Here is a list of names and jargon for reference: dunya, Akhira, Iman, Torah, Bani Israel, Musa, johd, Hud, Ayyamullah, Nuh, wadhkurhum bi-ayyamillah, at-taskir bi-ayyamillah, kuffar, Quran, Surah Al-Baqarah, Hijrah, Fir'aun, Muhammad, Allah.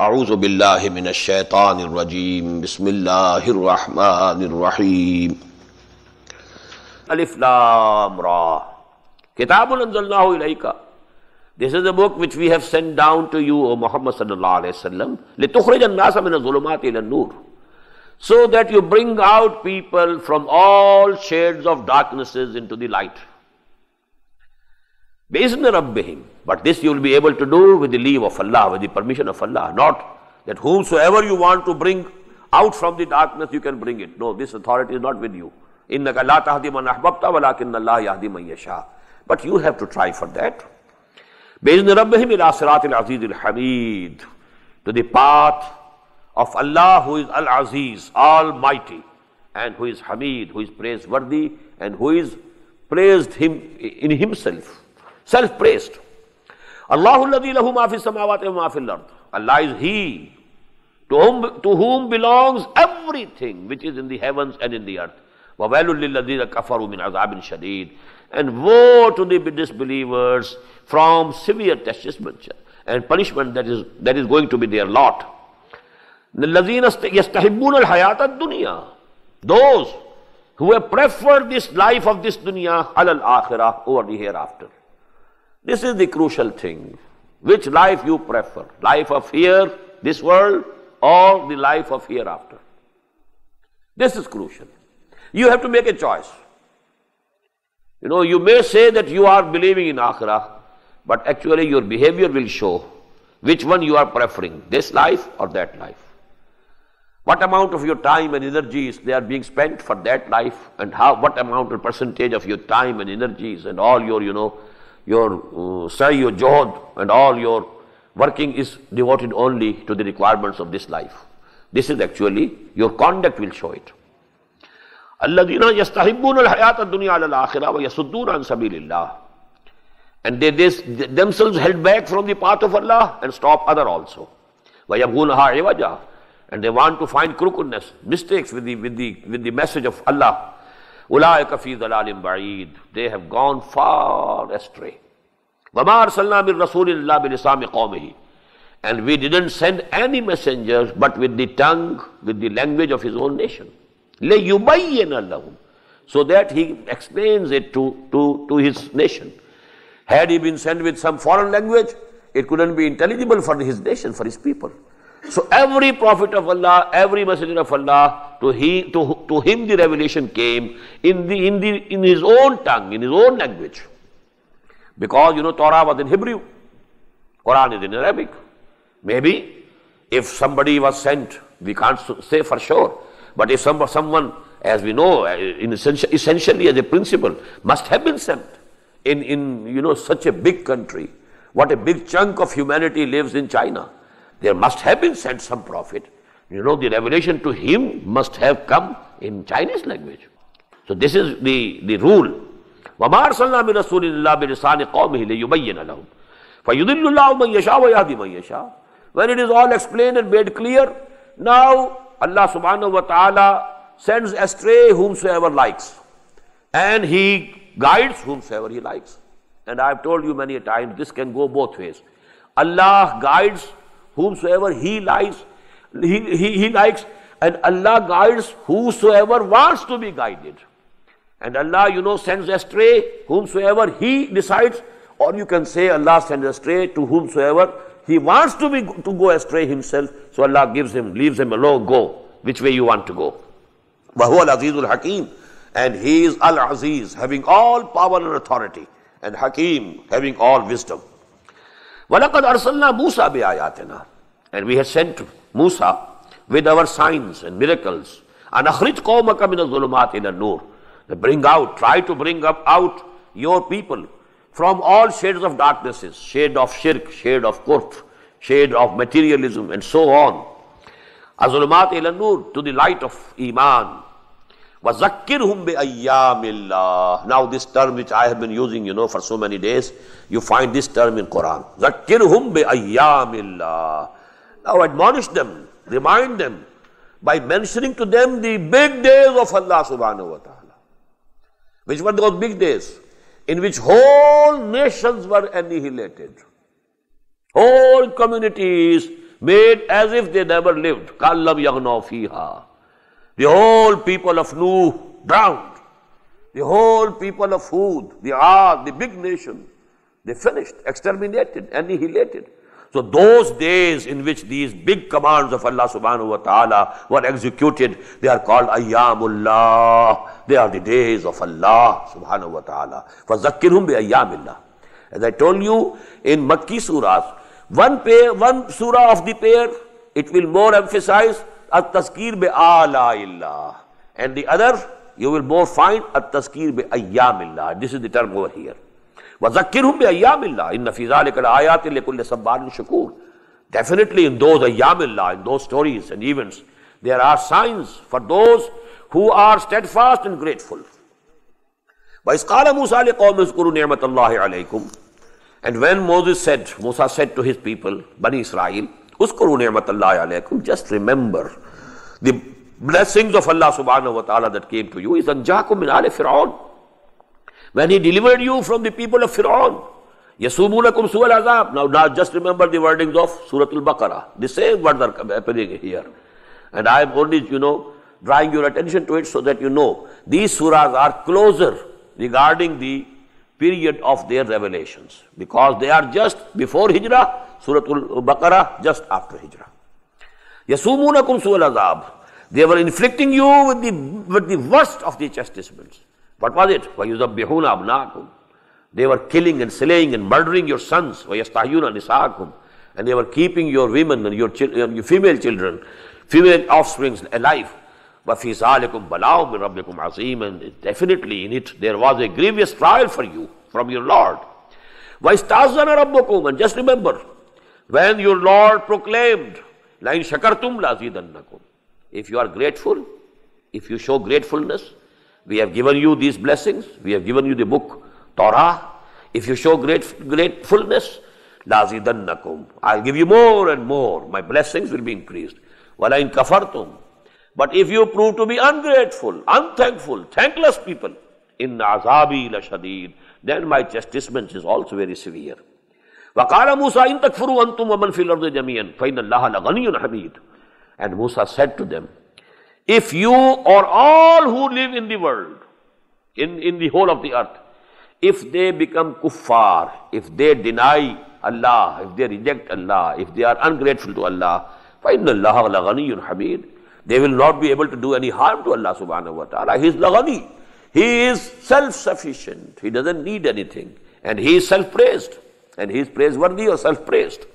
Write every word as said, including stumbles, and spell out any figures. أعوذ بالله من الشيطان الرجيم بسم الله الرحمن الرحيم ألف لام را كتاب أنزلناه إليك. This is the book which we have sent down to you, O Muhammad sallallahu alayhi wasallam, لِتُخْرِجَ النَّاسَ مِنَ الظُّلُمَاتِ إِلَى النُّورِ, so that you bring out people from all shades of darknesses into the light. بِإِذْنِ رَبِّهِمْ. But this you will be able to do with the leave of Allah, with the permission of Allah. Not that whomsoever you want to bring out from the darkness, you can bring it. No, this authority is not with you. إِنَّكَ لَا تَهْدِي مَنْ أَحْبَبْتَ وَلَكِنَّ اللَّهَ يَهْدِي مَنْ يَشَاءُ. But you have to try for that. بِإِذْنِ رَبِّهِمْ إِلَىٰ صِرَاطِ الْعَزِيزِ الْحَمِيدِ, to the path of Allah, who is Al-Aziz, Almighty, and who is Hamid, who is praiseworthy, and who is praised him in himself, self-praised. Allahu alladhi lahu ma fi samawati wa ma fi al-ard. Allah is He to whom, to whom belongs everything which is in the heavens and in the earth. وَوَيْلٌ لِّلَّذِينَ كَفَرُوا مِنْ عَذَابٍ شَدِيدٍ. And woe to the disbelievers from severe chastisement and punishment that is, that is going to be their lot. الَّذِينَ يَسْتَحِبُّونَ الْحَيَاةَ الدُّنْيَا, those who have preferred this life of this dunya عَلَى الْآخِرَةِ, over the hereafter. This is the crucial thing. Which life you prefer? Life of here, this world, or the life of hereafter? This is crucial. You have to make a choice. You know, you may say that you are believing in Akhira, but actually your behavior will show which one you are preferring, this life or that life. What amount of your time and energies they are being spent for that life, and how, what amount of percentage of your time and energies and all your, you know, your uh, say, your johd and all your working is devoted only to the requirements of this life. This is actually, your conduct will show it. الَّذِينَ يَسْتَحِبُّونَ الْحَيَاةَ الدُّنْيَا عَلَى الْآخِرَةِ وَيَصُدُّونَ عَنْ سَبِيلِ اللَّهِ. And they, they themselves held back from the path of Allah and stop other also. وَيَبْغُونَهَا عِوَجَهَا. And they want to find crookedness, mistakes with the, with the, with the message of Allah. أُولَٰئِكَ فِي ضَلَالٍ بَعِيدٍ. They have gone far astray. وَمَا أَرْسَلْنَا مِن رَّسُولٍ إِلَّا بِلِسَانِ قَوْمِهِ. And we didn't send any messengers but with the tongue, with the language of his own nation. لَيُبَيِّنَ لَهُمْ, so that he explains it to, to, to his nation. Had he been sent with some foreign language, it couldn't be intelligible for his nation, for his people. So every prophet of Allah, every messenger of Allah, to, he, to, to him the revelation came in, the, in, the, in his own tongue, in his own language. Because, you know, Torah was in Hebrew, Quran is in Arabic. Maybe if somebody was sent, we can't say for sure. But if some, someone, as we know, in essential, essentially as a principle, must have been sent in, in, you know, such a big country, what a big chunk of humanity lives in China. There must have been sent some prophet. You know, the revelation to him must have come in Chinese language. So this is the, the rule. وَمَا أَرْسَلْنَا مِن رَّسُولٍ إِلَّا بِلِسَانِ قَوْمِهِ لِيُبَيِّنَ لَهُمْ فَيُضِلُّ اللَّهُ مَن يَشَاءُ وَيَهْدِي مَن يَشَاءُ. When it is all explained and made clear, now Allah subhanahu wa ta'ala sends astray whomsoever likes, and He guides whomsoever He likes. And I have told you many a time, this can go both ways. Allah guides whomsoever He likes, he, he, he likes, and Allah guides whosoever wants to be guided. And Allah, you know, sends astray whomsoever He decides, or you can say Allah sends astray to whomsoever He wants to, be, to go astray himself, so Allah gives him, leaves him alone, go which way you want to go. وَهُوَ الْعَزِيزُ الْحَكِيمُ. And He is Al-Aziz, having all power and authority, and Hakim, having all wisdom. وَلَقَدْ أَرْسَلْنَا مُوسَى بِآيَاتِنَا. And we have sent Musa with our signs and miracles. أَنْ أَخْرِجْ قَوْمَكَ مِنَ الظُّلُمَاتِ إِلَى النُّورِ. Bring out, try to bring up out your people from all shades of darknesses, shade of shirk, shade of kufr, shade of materialism, and so on. Azulumat ila nur, to the light of Iman. Wadhkurhum bi-ayyamillah. Now this term which I have been using, you know, for so many days, you find this term in Quran. Wadhkurhum bi-ayyamillah. Now admonish them, remind them, by mentioning to them the big days of Allah subhanahu wa ta'ala. Which were those big days? In which whole nations were annihilated, whole communities made as if they never lived. The whole people of Nuh drowned. The whole people of Hud, the Ad, the big nation, they finished, exterminated, annihilated. So those days in which these big commands of Allah subhanahu wa ta'ala were executed, they are called Ayyamullah. They are the days of Allah subhanahu wa ta'ala. Wadhkurhum bi-ayyamillah. As I told you, in Makki surahs, one pair, one surah of the pair, it will more emphasize at-taskir bi-ayyamillah. And the other, you will more find at-taskir bi-ayyamillah. This is the term over here. وَذَكِّرْهُمْ بِأَيَّامِ اللَّهِ إِنَّ فِي ذَلِكَ الْآيَاتِ لِكُلِّ صَبَّارٍ شَكُورٍ. Definitely in those Ayyam Allah, in those stories and events, there are signs for those who are steadfast and grateful. وَإِذْ قَالَ مُوسَى لِقَوْمِهِ اذْكُرُوا نِعْمَةَ اللَّهِ عَلَيْكُمْ. And when Moses said, Musa said to his people, Bani Israel, اذْكُرُوا نِعْمَةَ اللَّهِ عَلَيْكُمْ. Just remember the blessings of Allah subhanahu wa ta'ala that came to you. إِذْ أَنْجَاكُمْ مِنْ آلِ فِرْعَوْنَ. When he delivered you from the people of Fir'aun, يَسُومُونَكُمْ سُوءَ الْعَذَابِ. Now, now just remember the wordings of Surah Al-Baqarah. The same words are appearing here. And I am only, you know, drawing your attention to it so that you know these surahs are closer regarding the period of their revelations, because they are just before Hijrah, Surah Al-Baqarah just after Hijrah. يَسُومُونَكُمْ سُوءَ الْعَذَابِ. They were inflicting you with the, with the worst of the chastisements. What was it? وَيُذَبِّحُونَ أَبْنَاءَكُمْ. They were killing and slaying and murdering your sons. وَيَسْتَحْيُونَ نِسَاءَكُمْ. And they were keeping your women and your, your female children, female offspring alive. وَفِي ذَلِكُمْ بَلَاءٌ مِنْ رَبِّكُمْ عَظِيمٌ. And definitely in it there was a grievous trial for you from your Lord. وَإِسْتَأْذَنَ رَبُّكُمْ. And just remember, when your Lord proclaimed, لَإِنْ شَكَرْتُمْ لَأَزِيدَنَّكُمْ. If you are grateful, if you show gratefulness, we have given you these blessings. We have given you the book, Torah. If you show great gratefulness, لَأَزِيدَنَّكُمْ. I'll give you more and more. My blessings will be increased. وَلَئِنْ كَفَرْتُمْ. But if you prove to be ungrateful, unthankful, thankless people, إِنَّ عَذَابِي لَشَدِيدٌ. Then my chastisement is also very severe. وَقَالَ مُوسَى إِنْ تَكْفُرُوا أَنْتُمْ وَمَنْ فِي الْأَرْضِ جَمِيعًا فَإِنَّ اللَّهَ لَغَنِيٌّ حَمِيدٌ. And Musa said to them, if you or all who live in the world, in, in the whole of the earth, if they become kuffar, if they deny Allah, if they reject Allah, if they are ungrateful to Allah, فَإِنَّ اللَّهَ لَغَنِيٌّ حَمِيدٌ. They will not be able to do any harm to Allah subhanahu wa ta'ala. He is laghani. He is self-sufficient. He doesn't need anything. And he is self-praised. And he is praiseworthy or self-praised.